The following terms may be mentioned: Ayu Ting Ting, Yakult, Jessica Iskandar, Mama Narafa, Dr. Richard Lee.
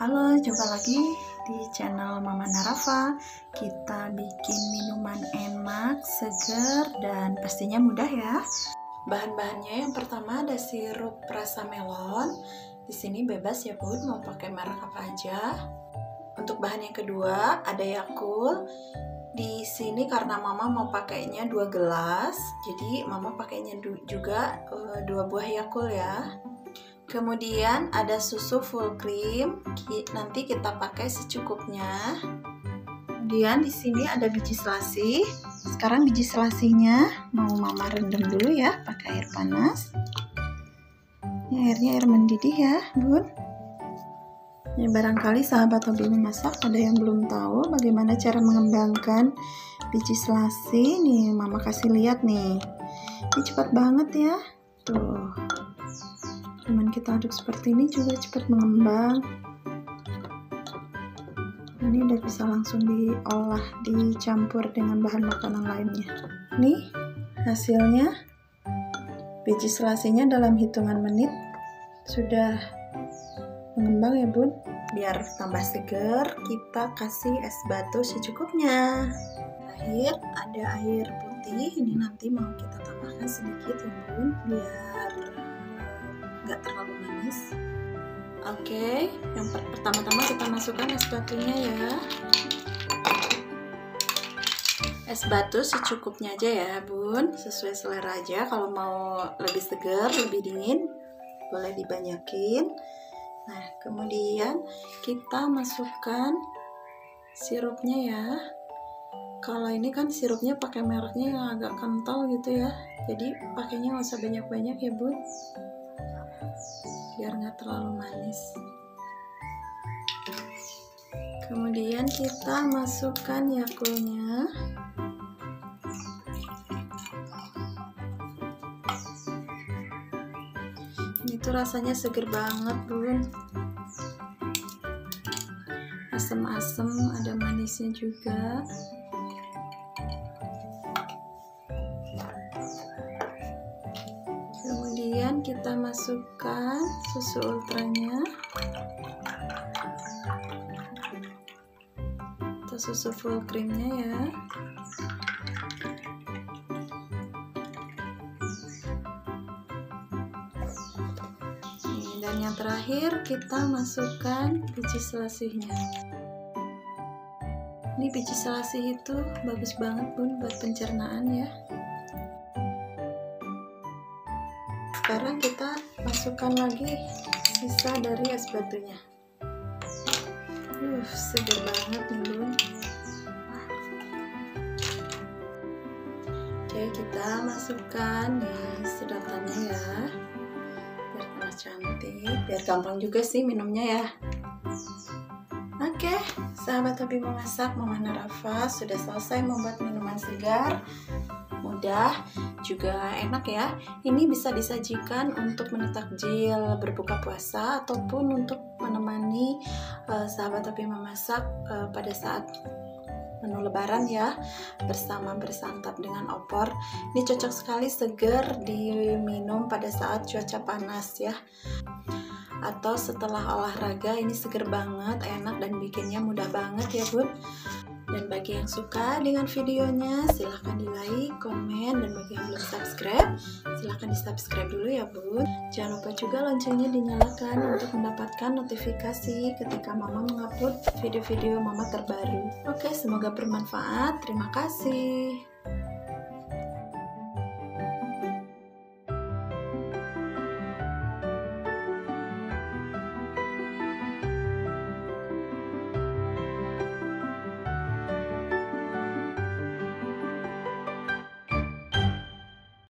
Halo, jumpa lagi di channel Mama Narafa. Kita bikin minuman enak, seger, dan pastinya mudah ya. Bahan-bahannya yang pertama ada sirup rasa melon. Di sini bebas ya Bun, mau pakai merek apa aja. Untuk bahan yang kedua ada Yakult. Di sini karena Mama mau pakainya 2 gelas, jadi Mama pakainya juga 2 buah Yakult ya. Kemudian ada susu full cream, nanti kita pakai secukupnya. Kemudian di sini ada biji selasih. Sekarang biji selasihnya mau Mama rendam dulu ya, pakai air panas. Ini airnya air mendidih ya, Bun. Ya, barangkali sahabat hobi memasak ada yang belum tahu bagaimana cara mengembangkan biji selasih. Nih Mama kasih lihat nih. Ini cepat banget ya, tuh. Cuman kita aduk seperti ini juga cepat mengembang. Ini udah bisa langsung diolah, dicampur dengan bahan makanan lainnya. Nih hasilnya, biji selasihnya dalam hitungan menit sudah mengembang ya Bun. Biar tambah seger kita kasih es batu secukupnya. Akhir ada air putih, ini nanti mau kita tambahkan sedikit ya Bun, biar nggak terlalu manis. Oke, yang pertama-tama kita masukkan es batunya ya. Es batu secukupnya aja ya Bun, sesuai selera aja. Kalau mau lebih seger, lebih dingin, boleh dibanyakin. Nah, kemudian kita masukkan sirupnya ya. Kalau ini kan sirupnya pakai mereknya yang agak kental gitu ya, jadi pakainya nggak usah banyak-banyak ya Bun, biar nggak terlalu manis. Kemudian kita masukkan Yakultnya. Ini tuh rasanya seger banget Bun, asem-asem, ada manisnya juga. Kemudian kita masukkan susu ultranya atau susu full creamnya ya. Dan yang terakhir kita masukkan biji selasihnya. Ini biji selasih itu bagus banget Bun buat pencernaan ya. Sekarang kita masukkan lagi sisa dari es batunya. Seger banget nih Bun. Oke, kita masukkan ya sedotannya ya, biar tambah cantik, biar gampang juga sih minumnya ya. Oke, sahabat hobi memasak, Mama Narafa sudah selesai membuat minuman segar, mudah, juga enak ya. Ini bisa disajikan untuk menu takjil berbuka puasa ataupun untuk menemani sahabat hobi memasak pada saat menu lebaran ya, bersama bersantap dengan opor. Ini cocok sekali, seger, diminum pada saat cuaca panas ya, atau setelah olahraga. Ini seger banget, enak, dan bikinnya mudah banget ya Bun. Dan bagi yang suka dengan videonya, silahkan di like, komen, dan bagi yang belum subscribe, silahkan di subscribe dulu ya Bun. Jangan lupa juga loncengnya dinyalakan untuk mendapatkan notifikasi ketika Mama mengupload video-video Mama terbaru. Oke, semoga bermanfaat. Terima kasih.